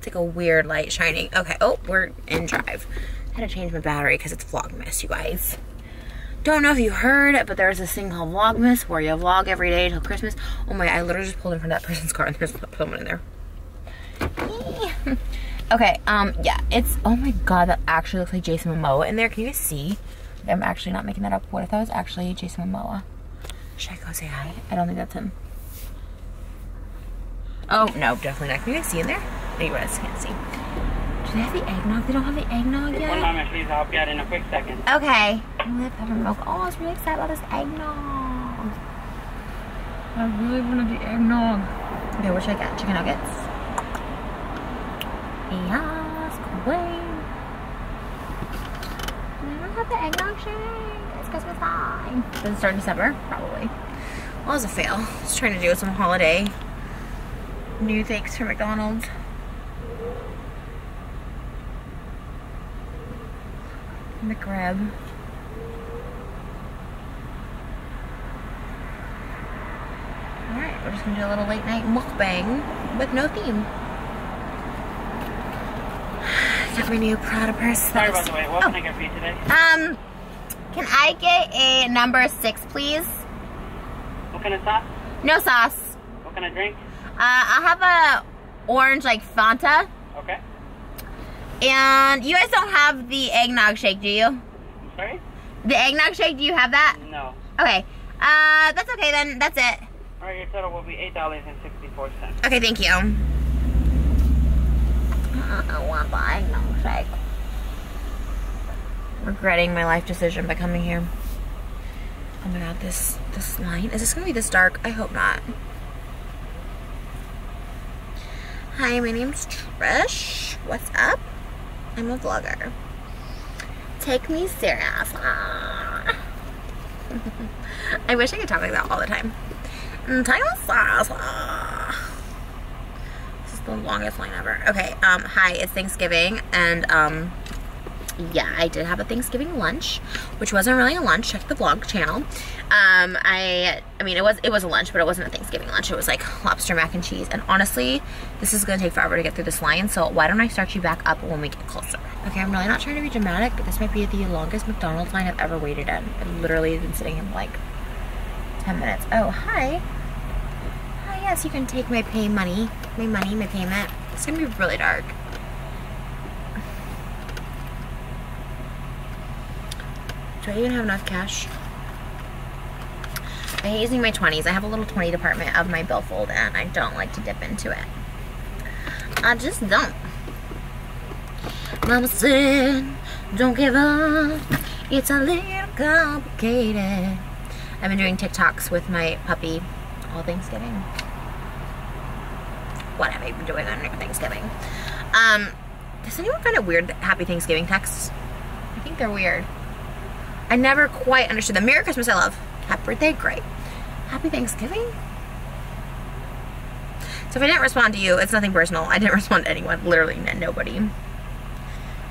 It's like a weird light shining. Okay, oh, we're in drive. I had to change my battery because it's Vlogmas, you guys. Don't know if you heard, but there's this thing called Vlogmas where you vlog every day till Christmas. Oh my, I literally just pulled in front of that person's car and there's someone in there. Okay, yeah, it's, oh my god, that actually looks like Jason Momoa in there. Can you guys see? I'm actually not making that up. What if that was actually Jason Momoa? Should I go say hi? I don't think that's him. Oh, no, definitely not. Can you guys see in there? No, you guys can't see. Do they have the eggnog? They don't have the eggnog yet? One moment, please. I'll get in a quick second. Okay. I'm gonna have peppermilk. Oh, I was really excited about this eggnog. I really wanted the eggnog. Okay, what should I get? Chicken nuggets. Yes, great. The eggnog shake. It's Christmas time. Does it start in December? Probably. Well, it was a fail. Just trying to do some holiday new things for McDonald's. McRib. Alright, we're just gonna do a little late night mukbang with no theme. Got my new Prada purse. Sorry, by the way, what can I get for you today? Can I get a number 6, please? What kind of sauce? No sauce. What kind of drink? I'll have a orange, like, Fanta. Okay. And you guys don't have the eggnog shake, do you? Sorry? The eggnog shake, do you have that? No. Okay. That's okay then. That's it. Alright, your total will be $8.64. Okay, thank you. I want the eggnog shake. Regretting my life decision by coming here. Oh my god, this line. Is this gonna be this dark? I hope not. Hi, my name's Trish. What's up? I'm a vlogger. Take me serious. I wish I could talk like that all the time. This is the longest line ever. Okay, hi, it's Thanksgiving, and yeah, I did have a Thanksgiving lunch, which wasn't really a lunch. Check the vlog channel. I mean, it was a lunch, but it wasn't a Thanksgiving lunch. It was like lobster mac and cheese. And honestly, this is gonna take forever to get through this line, so why don't I start you back up when we get closer? Okay, I'm really not trying to be dramatic, but this might be the longest McDonald's line I've ever waited in. I've literally been sitting in like 10 minutes. Oh, hi. Hi, yes, you can take my my payment. It's gonna be really dark. Do I even have enough cash? I hate using my 20s. I have a little 20 department of my billfold and I don't like to dip into it. I just don't. Mama said, don't give up. It's a little complicated. I've been doing TikToks with my puppy all Thanksgiving. What have I been doing on Thanksgiving? Does anyone find it weird that Happy Thanksgiving texts? I think they're weird. I never quite understood them. Merry Christmas, I love. Happy birthday, great. Happy Thanksgiving? So if I didn't respond to you, it's nothing personal. I didn't respond to anyone, literally nobody.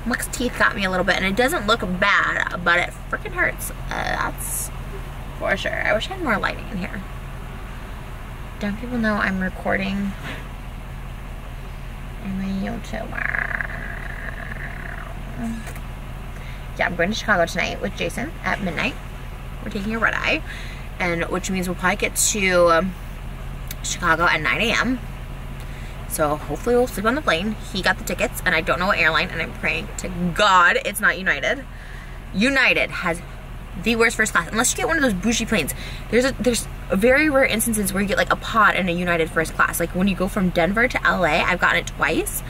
Muck's teeth got me a little bit, and it doesn't look bad, but it freaking hurts. That's for sure. I wish I had more lighting in here. Don't people know I'm recording? I'm a YouTuber. Yeah, I'm going to Chicago tonight with Jason at midnight. We're taking a red eye, and which means we'll probably get to Chicago at 9 a.m. So hopefully we'll sleep on the plane. He got the tickets, and I don't know what airline, and I'm praying to God it's not United. United has the worst first class, unless you get one of those bougie planes. There's very rare instances where you get like a pod in a United first class. Like when you go from Denver to LA, I've gotten it twice.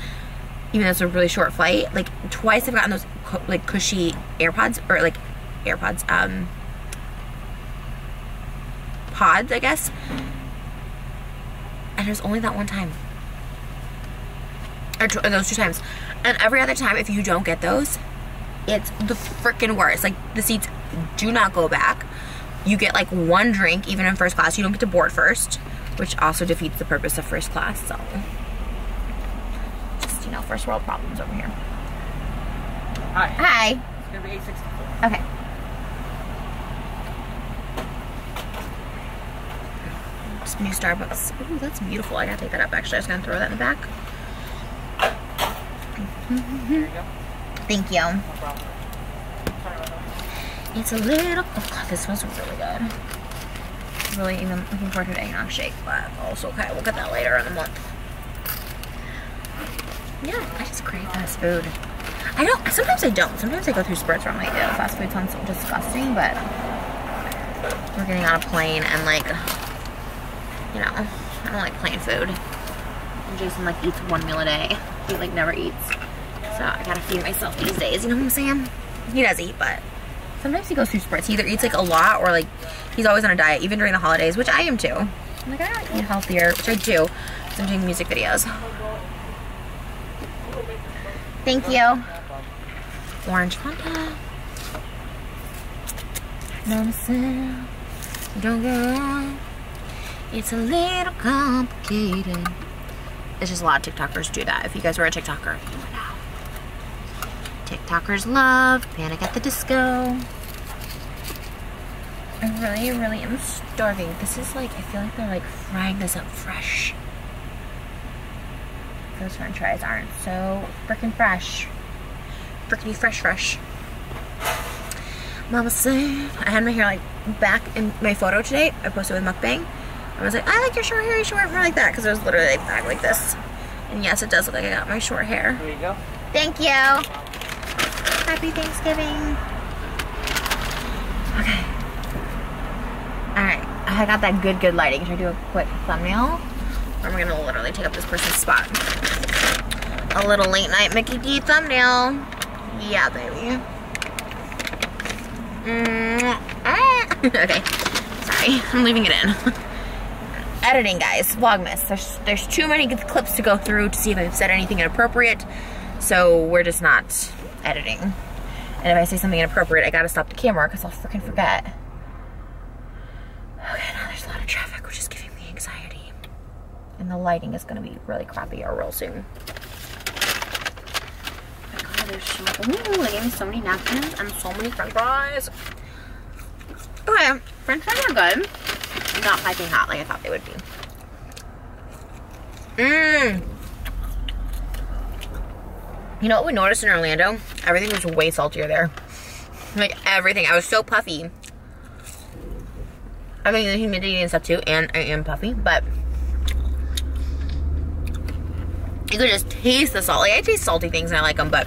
Even though it's a really short flight, like twice I've gotten those like cushy AirPods or like AirPods, pods, I guess. And it was only that one time, or those two times. And every other time, if you don't get those, it's the freaking worst. Like the seats do not go back. You get like one drink even in first class. You don't get to board first, which also defeats the purpose of first class. So. You know, first world problems over here. Hi. Hi. It's gonna be 864. Okay. Just new Starbucks. Ooh, that's beautiful. I gotta take that up actually. I was gonna throw that in the back. Here you go. Thank you. No problem. Sorry about that. It's a little... Oh, God, this smells really good. Really even looking forward to an eggnog shake, but also, okay, we'll get that later in the month. Yeah, I just crave fast food. I don't... Sometimes I don't. Sometimes I go through spurts where I'm like, ew, fast food sounds so disgusting, but... We're getting on a plane and, like... You know, I don't like plain food. And Jason, like, eats one meal a day. He, like, never eats. So I gotta feed myself these days, you know what I'm saying? He does eat, but sometimes he goes through spurts. He either eats, like, a lot or, like, he's always on a diet, even during the holidays, which I am too. I'm like, I gotta eat healthier, which I do, because I'm doing music videos. Thank you. Orange Fanta. Don't go wrong. It's a little complicated. It's just a lot of TikTokers do that. If you guys were a TikToker, you would know. TikTokers love Panic at the Disco. I really, really am starving. This is like, I feel like they're like frying this up fresh. Those french fries aren't so frickin' fresh. Frickety fresh, fresh. Mama said, I had my hair like back in my photo today. I posted with Mukbang. I was like, I like your short hair, you should wear it like that, because it was literally like back like this. And yes, it does look like I got my short hair. There you go. Thank you. Happy Thanksgiving. Okay. Alright, I got that good lighting. Should I do a quick thumbnail? Or am I gonna literally take up this person's spot? A little late night Mickey D thumbnail. Yeah, baby. Okay. Sorry, I'm leaving it in. Editing, guys. Vlogmas. There's too many clips to go through to see if I've said anything inappropriate, so we're just not editing. And if I say something inappropriate, I gotta stop the camera because I'll freaking forget. Okay, now there's a lot of traffic, which is giving me anxiety. And the lighting is gonna be really crappy or real soon. Oh my God, there's so much. Ooh, they gave me so many napkins and so many french fries. Okay, french fries are good. Not piping hot like I thought they would be. Mmm. You know what we noticed in Orlando? Everything was way saltier there. Like everything. I was so puffy. I mean, the humidity and stuff too, and I am puffy, but you could just taste the salt. Like, I taste salty things and I like them, but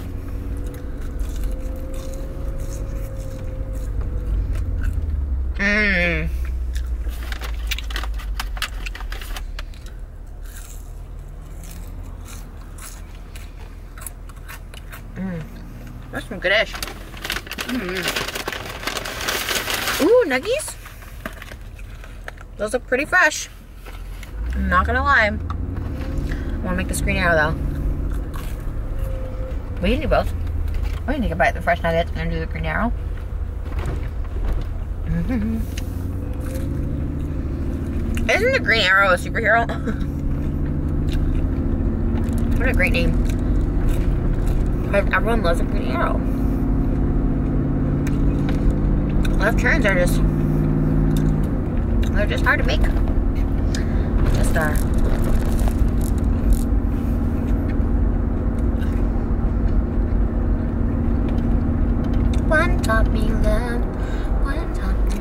mmm. That's some good-ish. Mm-hmm. Ooh, nuggies. Those look pretty fresh. I'm not gonna lie. I wanna make the green arrow though. We can do both. We can take a bite of the fresh nuggets and then do the green arrow. Mm-hmm. Isn't the green arrow a superhero? What a great name. Everyone loves a green arrow. Left turns are just, they're just hard to make. Just one taught me love, one taught me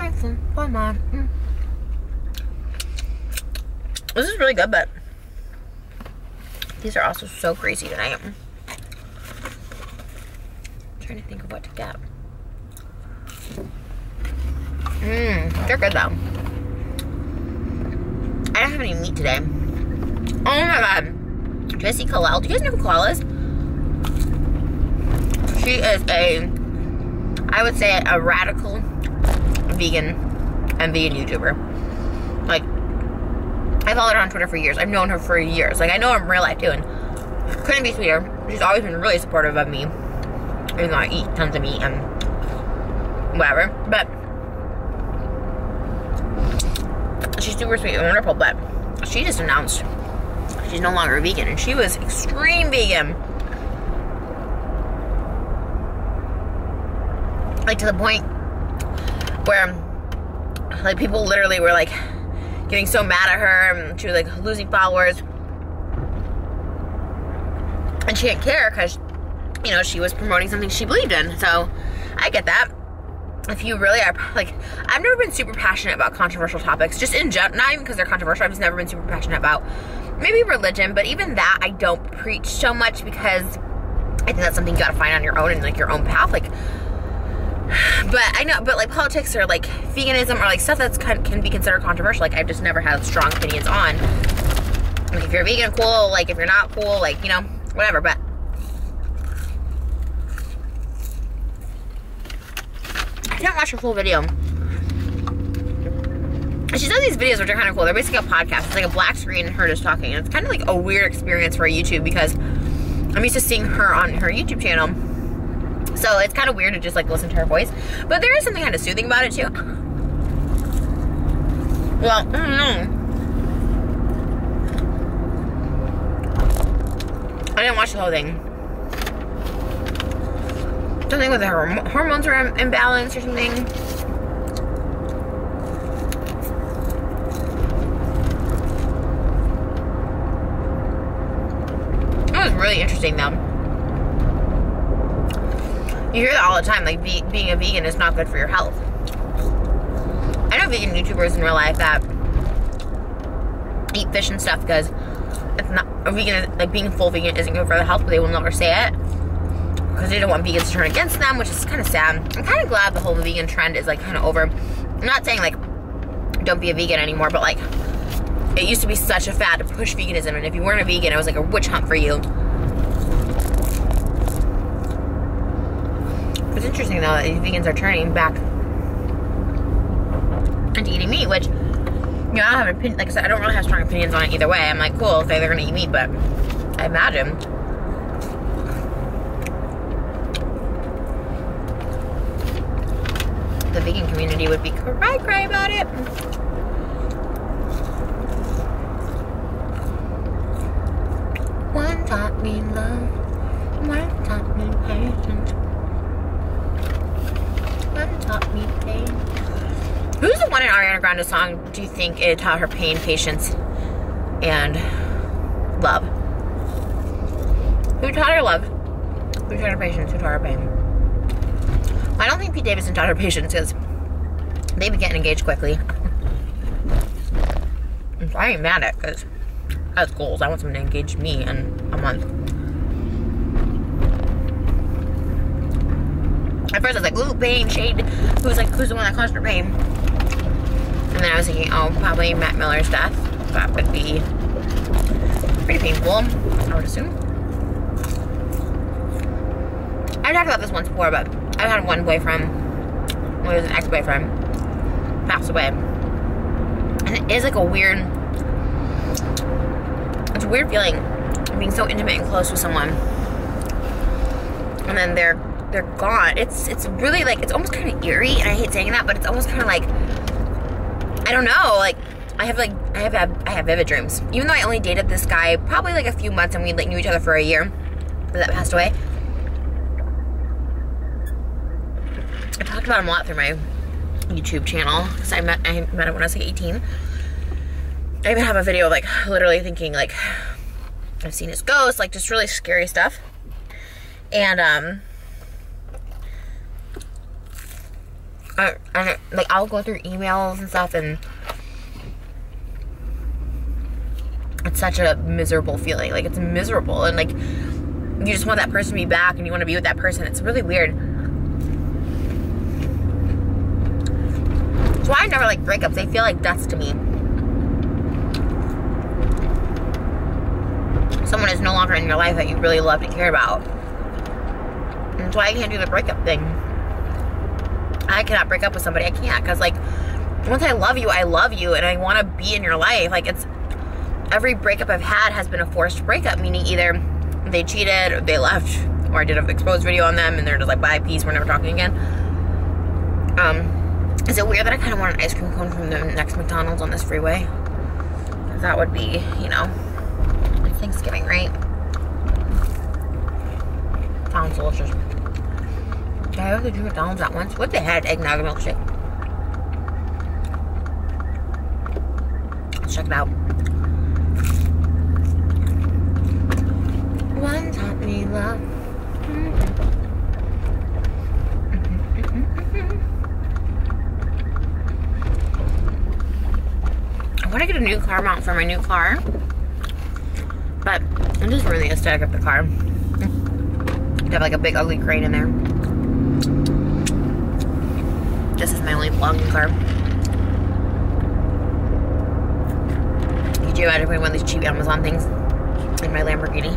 I'm soon. This is really good, but these are also so greasy tonight. I'm trying to think of what to get. Mmm, they're good though. I don't have any meat today. Oh my God. Jesse Khalel. Do you guys know who Khalel is? She is a, I would say, a radical vegan and vegan YouTuber. Like, I followed her on Twitter for years. I've known her for years. Like, I know her in real life too, and couldn't be sweeter. She's always been really supportive of me, even though I eat tons of meat and whatever, but she's super sweet and wonderful. But she just announced she's no longer a vegan, and she was extreme vegan, like to the point where Like, people literally were like getting so mad at her, and she was like losing followers, and she didn't care because, you know, she was promoting something she believed in. So I get that. If you really are, like, I've never been super passionate about controversial topics, just in general, not even because they're controversial. I've just never been super passionate about maybe religion, but even that I don't preach so much, because I think that's something you gotta find on your own and like your own path. Like, but I know, but like politics or like veganism or like stuff that's can be considered controversial, like I've just never had strong opinions on. Like, if you're vegan, cool. Like, if you're not, cool. Like, you know, whatever. But I can't watch her full video. She's done these videos which are kind of cool. They're basically a podcast. It's like a black screen and her just talking. And it's kind of like a weird experience for YouTube, because I'm used to seeing her on her YouTube channel. So it's kind of weird to just like listen to her voice. But there is something kind of soothing about it too. Well, I didn't watch the whole thing. Something with her hormones are imbalanced or something. It was really interesting though. You hear that all the time, like being a vegan is not good for your health. I know vegan YouTubers in real life that eat fish and stuff because it's not a vegan, like being full vegan isn't good for their health, but they will never say it, because they don't want vegans to turn against them, which is kind of sad. I'm kind of glad the whole vegan trend is like kind of over. I'm not saying like don't be a vegan anymore, but like it used to be such a fad to push veganism, and if you weren't a vegan, it was like a witch hunt for you. It's interesting though that these vegans are turning back into eating meat, which, you know, I don't have an opinion. Like I said, I don't really have strong opinions on it either way. I'm like, cool, they're gonna eat meat, but I imagine. The vegan community would be cry about it. One taught me love, one taught me patience, one taught me pain. Who's the one in Ariana Grande's song do you think it taught her pain, patience, and love? Who taught her love? Who taught her patience? Who taught her pain? I don't think Pete Davidson taught her patience, because they be getting engaged quickly. So I ain't mad at it, because that's goals. I want someone to engage me in a month. At first I was like, ooh, Pain, Shade. Who's the one that caused her pain? And then I was thinking, oh, probably Matt Miller's death. That would be pretty painful, I would assume. I talked about this once before, but I've had one boyfriend, well, it was an ex-boyfriend, passed away. And it is like a weird, it's a weird feeling of being so intimate and close with someone, and then they're gone. It's really like, it's almost kind of eerie, and I hate saying that, but it's almost kind of like, I don't know, I have vivid dreams. Even though I only dated this guy probably like a few months, and we like knew each other for a year that passed away. I talked about him a lot through my YouTube channel, because I met him when I was like 18. I even have a video of like literally thinking like I've seen his ghost, like just really scary stuff. And I like I'll go through emails and stuff, and it's such a miserable feeling. Like, it's miserable, and like you just want that person to be back, and you want to be with that person. It's really weird. That's why I never like breakups. They feel like deaths to me. Someone is no longer in your life that you really love and care about. And that's why I can't do the breakup thing. I cannot break up with somebody. I can't, because like once I love you, and I want to be in your life. Like, it's every breakup I've had has been a forced breakup, meaning either they cheated, or they left, or I did an exposed video on them, and they're just like, bye, peace, we're never talking again. Is it weird that I kind of want an ice cream cone from the next McDonald's on this freeway? That would be, you know, Thanksgiving, right? Sounds delicious. Did I only do McDonald's that once? What the heck? Eggnog milkshake. Let's check it out. One taught me love. I want to get a new car mount for my new car, but I'm just really aesthetic of the car. I'd have like a big ugly crane in there. This is my only vlogging car. Could you imagine putting one of these cheap Amazon things in my Lamborghini?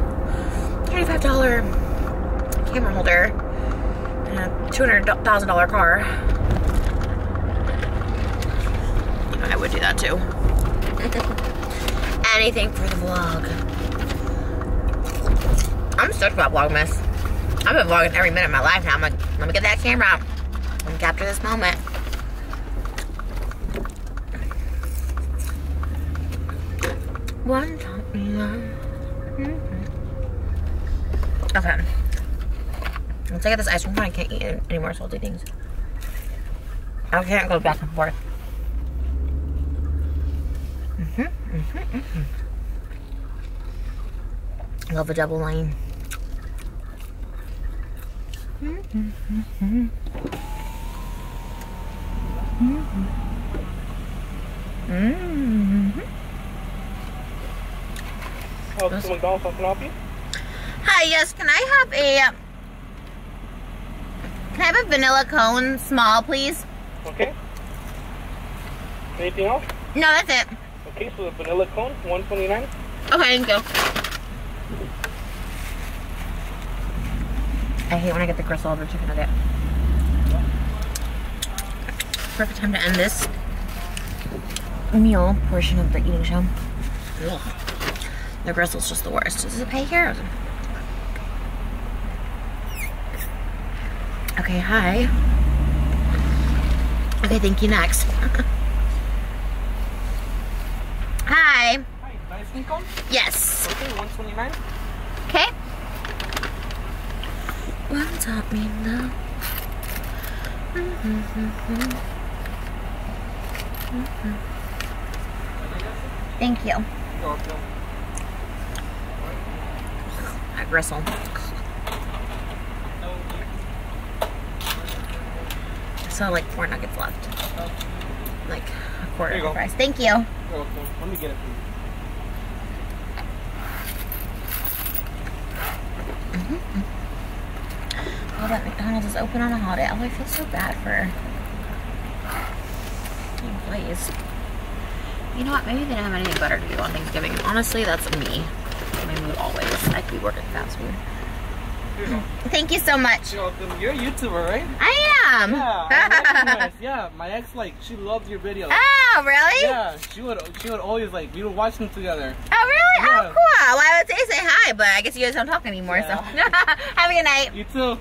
$35 camera holder and a $200,000 car. I would do that too. Anything for the vlog. I'm stoked about Vlogmas. I've been vlogging every minute of my life now. I'm like, let me get that camera out and capture this moment. One time. Okay. Once I get this ice cream, I can't eat any more salty things. I can't go back and forth. I love a double lane. Hi, yes, can I have a vanilla cone small, please? Okay. Anything else? No, that's it. Okay, so the vanilla cone, $1.29. Okay, thank you. I hate when I get the gristle over chicken nugget. Perfect time to end this meal portion of the eating show. Ugh. The gristle's just the worst. This is a pay here. Okay, hi. Okay, thank you, next. Hi. Hi, nice income? Yes. Okay, $1.29. Okay. One taught me love. Thank you. You're welcome. Gristle. So like 4 nuggets left. Like a quarter of the price. Thank you. Let me get it for you. Oh, that McDonald's is open on a holiday. Oh, I feel so bad for employees. You know what? Maybe they don't have anything better to do on Thanksgiving. And honestly, that's me. My mood always. I could be working fast food. Thank you so much. You're a YouTuber, right? I am. Yeah, yeah, my ex, like, she loved your videos. Oh, really? Yeah, she would always, like, we would watch them together. Oh, really? Yeah. Oh, cool. Well, I would say hi, but I guess you guys don't talk anymore, yeah. So. Have a good night. You too.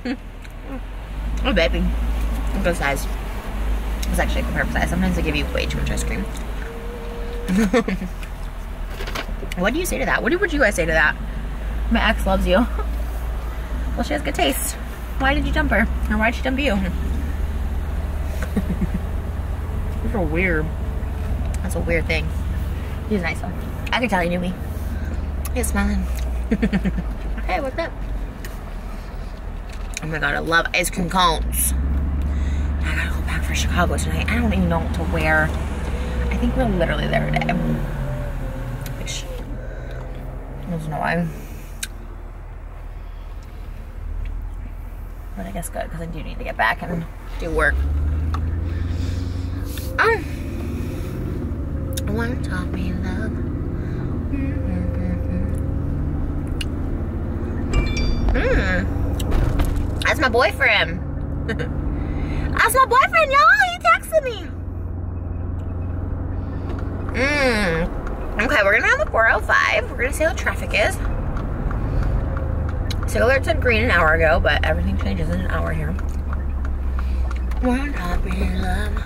Oh, baby. Good size. It's actually the perfect size. Sometimes they give you way too much ice cream. What do you say to that? What would you guys say to that? My ex loves you. Well, she has good taste. Why did you dump her? Or why did she dump you? These are weird. That's a weird thing. He's nice though. I could tell he knew me. He was smiling. Hey, what's up? Oh my god, I love ice cream cones. I gotta go back for Chicago tonight. I don't even know what to wear. I think we're literally there today. I don't know why. But I guess good, because I do need to get back and do work. Oh! One taught me love. That's my boyfriend. That's my boyfriend, y'all! He texted me! Okay, we're gonna have the 405. We're gonna see how the traffic is. Signal alert said green an hour ago, but everything changes in an hour here. One happy love.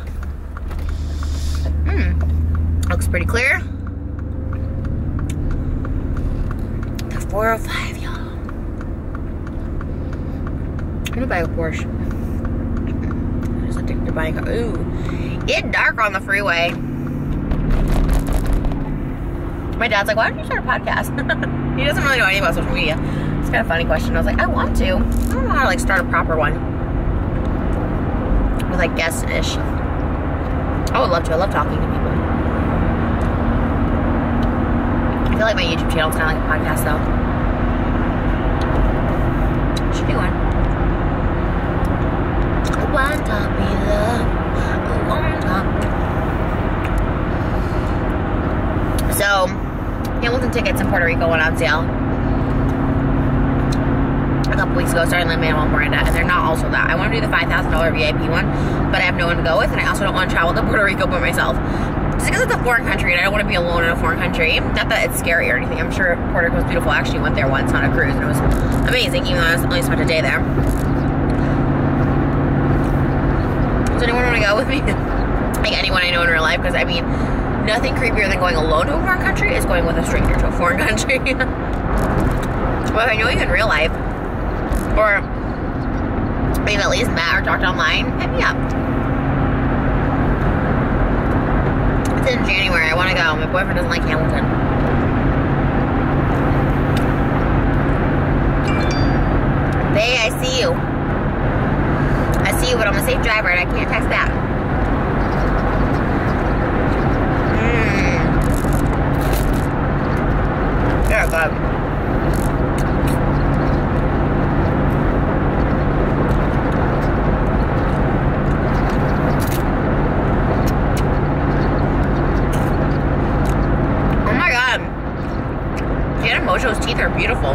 Looks pretty clear. The 405, y'all. I'm gonna buy a Porsche. I'm just addicted to buying a car. Ooh, it's dark on the freeway. My dad's like, why don't you start a podcast? He doesn't really know anything about social media. It's kind of a funny question. I was like, I want to. I don't know how to like start a proper one. With like guests and ish. I would love to. I love talking to people. I feel like my YouTube channel's kind of like a podcast though. Should do one. So, Hamilton tickets in Puerto Rico went on sale a couple weeks ago, starting Lin-Manuel Miranda, and they're not all sold out. I want to do the $5,000 VIP one, but I have no one to go with, and I also don't want to travel to Puerto Rico by myself. Just because it's a foreign country, and I don't want to be alone in a foreign country. Not that it's scary or anything. I'm sure Puerto Rico is beautiful. I actually went there once on a cruise, and it was amazing, even though I only spent a day there. Does anyone want to go with me? Like anyone I know in real life, because I mean, nothing creepier than going alone to a foreign country is going with a stranger to a foreign country. Well, if I know you in real life, or I mean, at least met or talked online, hit me up. It's in January. I want to go. My boyfriend doesn't like Hamilton. Hey, I see you. I see you, but I'm a safe driver, and I can't text back. Yeah, but oh my god, Janet Mojo's teeth are beautiful.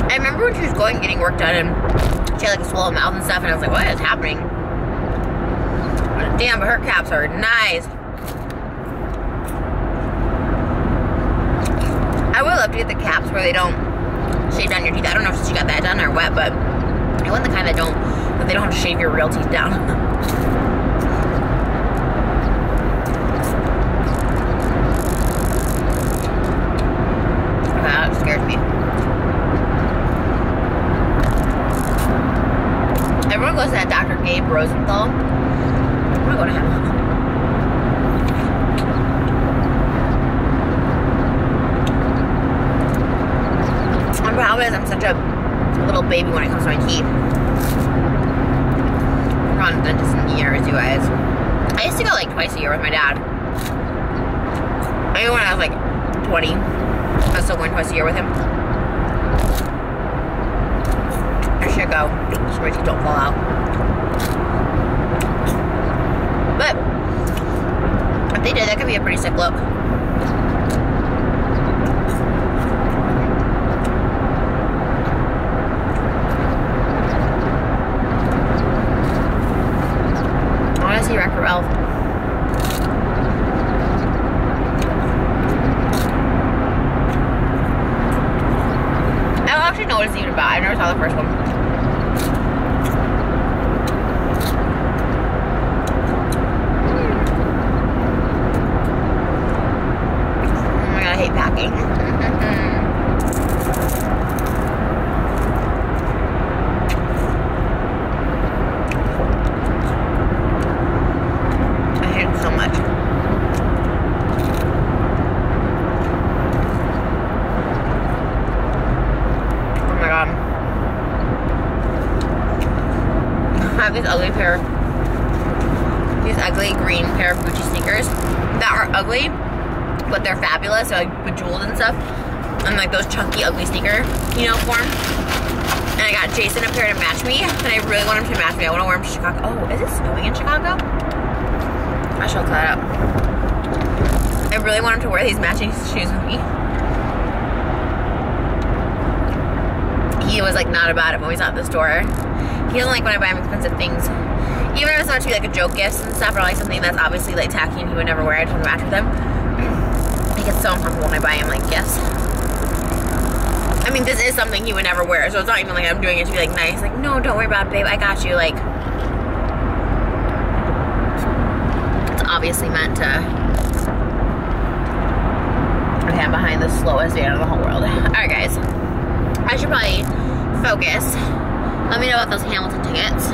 I remember when she was going getting work done, and she had like a swollen mouth and stuff, and I was like, what is happening? Damn, but her caps are nice. I would love to get the caps where they don't shave down your teeth. I don't know if she got that done or what, but I want the kind that don't, but they don't have to shave your real teeth down. That scares me. Everyone goes to that Dr. Gabe Rosenthal. I'm gonna go to him. I'm such a little baby when it comes to my teeth. I've gone to the dentist in years, you guys. I used to go like twice a year with my dad. Maybe when I was like 20, I was still going twice a year with him. I should go so my teeth don't fall out. But if they did, that could be a pretty sick look. So like bejeweled and stuff, and like those chunky ugly sneaker, you know, form. And I got Jason a pair to match me, and I really want him to match me. I want to wear him to Chicago. Oh, is it snowing in Chicago? I shall clear that up. I really want him to wear these matching shoes with me. He was like not about it when we saw at the store. He doesn't like when I buy him expensive things. Even if it's not to be like a joke gift and stuff, or like something that's obviously like tacky and he would never wear it to match with him. It's so uncomfortable when I buy him like gifts. I mean, this is something he would never wear, so it's not even like I'm doing it to be like nice. Like, no, don't worry about it, babe. I got you. Like, it's obviously meant to. Okay, I'm behind the slowest van in the whole world. All right, guys. I should probably focus. Let me know about those Hamilton tickets.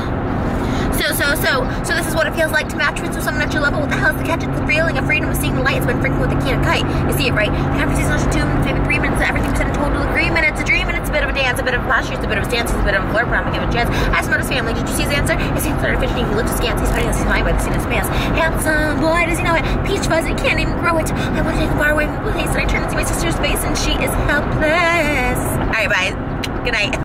So this is what it feels like to match with someone at your level. What the hell is the catch? It's the feeling of freedom of seeing the lights when freaking with a can of kite. You see it, right? Conversation social 2 minutes, maybe 3 minutes, everything's in total agreement. It's a dream and it's a bit of a dance, a bit of a posture, it's a bit of a dance, it's a bit of a flirt, but I'm gonna give it a chance. Ask about his family. Did you see his answer? He seems 15, he looks askance, he's funny, he's lying by the seat of his pants. Handsome boy, does he know it? Peach fuzz, it can't even grow it. I want to take him far away from the place, and I turn and see my sister's face, and she is helpless. Alright, bye. Good night.